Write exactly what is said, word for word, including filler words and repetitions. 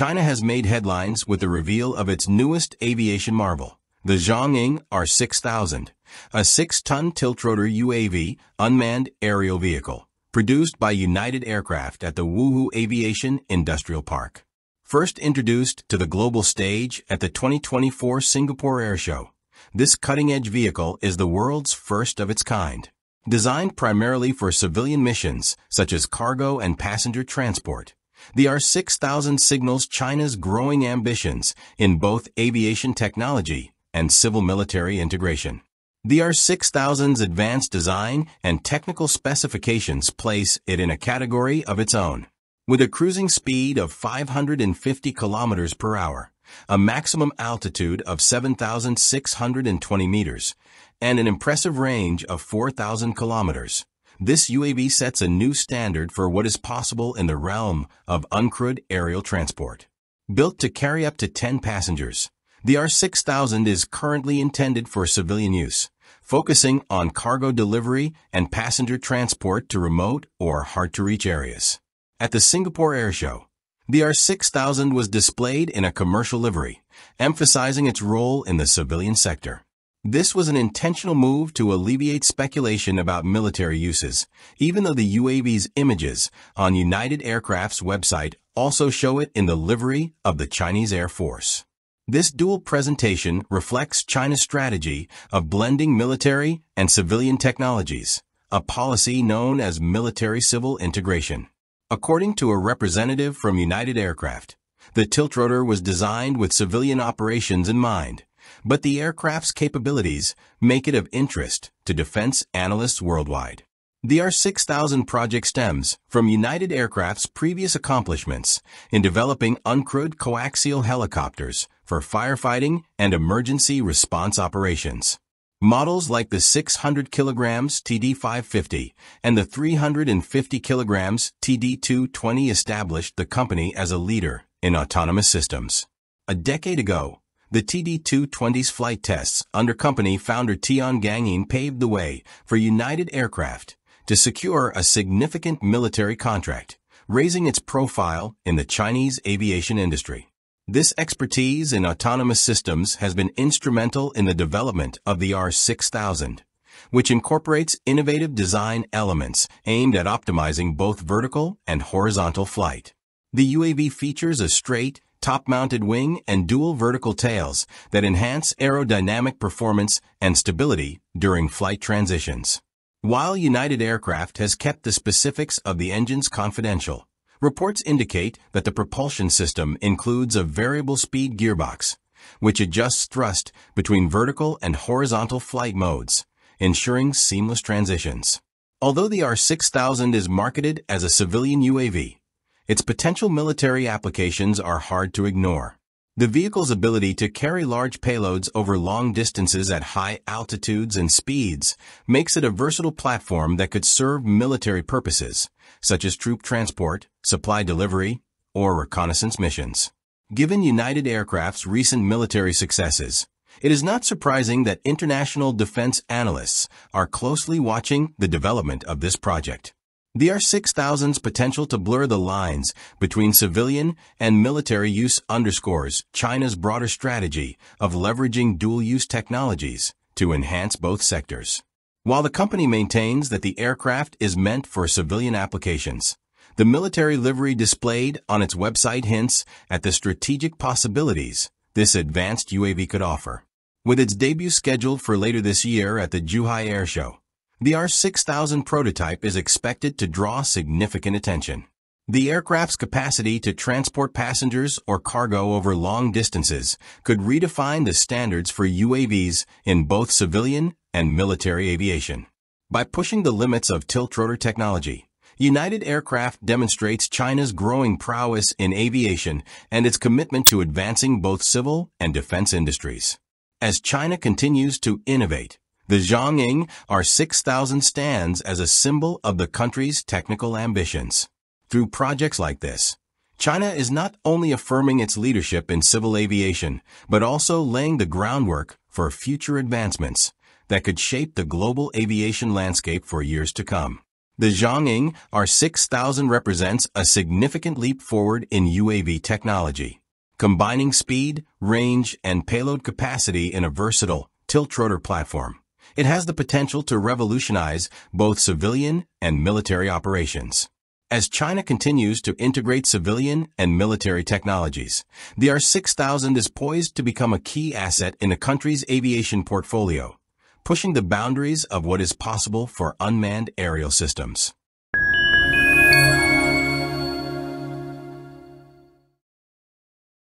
China has made headlines with the reveal of its newest aviation marvel, the Zhang Ying R six thousand, a six-ton tiltrotor U A V unmanned aerial vehicle, produced by United Aircraft at the Wuhu Aviation Industrial Park. First introduced to the global stage at the twenty twenty-four Singapore Airshow, this cutting-edge vehicle is the world's first of its kind. Designed primarily for civilian missions such as cargo and passenger transport, the R six thousand signals China's growing ambitions in both aviation technology and civil-military integration. The R six thousand's advanced design and technical specifications place it in a category of its own. With a cruising speed of five hundred fifty kilometers per hour, a maximum altitude of seven thousand six hundred twenty meters, and an impressive range of four thousand kilometers, this U A V sets a new standard for what is possible in the realm of uncrewed aerial transport. Built to carry up to ten passengers, the R six thousand is currently intended for civilian use, focusing on cargo delivery and passenger transport to remote or hard-to-reach areas. At the Singapore Airshow, the R six thousand was displayed in a commercial livery, emphasizing its role in the civilian sector. This was an intentional move to alleviate speculation about military uses, even though the U A V's images on United Aircraft's website also show it in the livery of the Chinese Air Force. This dual presentation reflects China's strategy of blending military and civilian technologies, a policy known as military-civil integration. According to a representative from United Aircraft, the tiltrotor was designed with civilian operations in mind, but the aircraft's capabilities make it of interest to defense analysts worldwide. The R six thousand project stems from United Aircraft's previous accomplishments in developing uncrewed coaxial helicopters for firefighting and emergency response operations. Models like the six hundred kilograms T D five fifty and the three hundred fifty kilograms T D two twenty established the company as a leader in autonomous systems. A decade ago, the T D two twenty's flight tests under company founder Tian Gangying paved the way for United Aircraft to secure a significant military contract, raising its profile in the Chinese aviation industry. This expertise in autonomous systems has been instrumental in the development of the R six thousand, which incorporates innovative design elements aimed at optimizing both vertical and horizontal flight. The U A V features a straight, top-mounted wing and dual vertical tails that enhance aerodynamic performance and stability during flight transitions. While United Aircraft has kept the specifics of the engines confidential, reports indicate that the propulsion system includes a variable speed gearbox, which adjusts thrust between vertical and horizontal flight modes, ensuring seamless transitions. Although the R six thousand is marketed as a civilian U A V, its potential military applications are hard to ignore. The vehicle's ability to carry large payloads over long distances at high altitudes and speeds makes it a versatile platform that could serve military purposes, such as troop transport, supply delivery, or reconnaissance missions. Given United Aircraft's recent military successes, it is not surprising that international defense analysts are closely watching the development of this project. The R six thousand's potential to blur the lines between civilian and military use underscores China's broader strategy of leveraging dual-use technologies to enhance both sectors. While the company maintains that the aircraft is meant for civilian applications, the military livery displayed on its website hints at the strategic possibilities this advanced U A V could offer. With its debut scheduled for later this year at the Zhuhai Air Show, the R six thousand prototype is expected to draw significant attention. The aircraft's capacity to transport passengers or cargo over long distances could redefine the standards for U A Vs in both civilian and military aviation. By pushing the limits of tiltrotor technology, United Aircraft demonstrates China's growing prowess in aviation and its commitment to advancing both civil and defense industries. As China continues to innovate, the Zhang Ying R six thousand stands as a symbol of the country's technical ambitions. Through projects like this, China is not only affirming its leadership in civil aviation, but also laying the groundwork for future advancements that could shape the global aviation landscape for years to come. The Zhang Ying R six thousand represents a significant leap forward in U A V technology, combining speed, range, and payload capacity in a versatile, tiltrotor platform. It has the potential to revolutionize both civilian and military operations. As China continues to integrate civilian and military technologies, the R six thousand is poised to become a key asset in the country's aviation portfolio, pushing the boundaries of what is possible for unmanned aerial systems.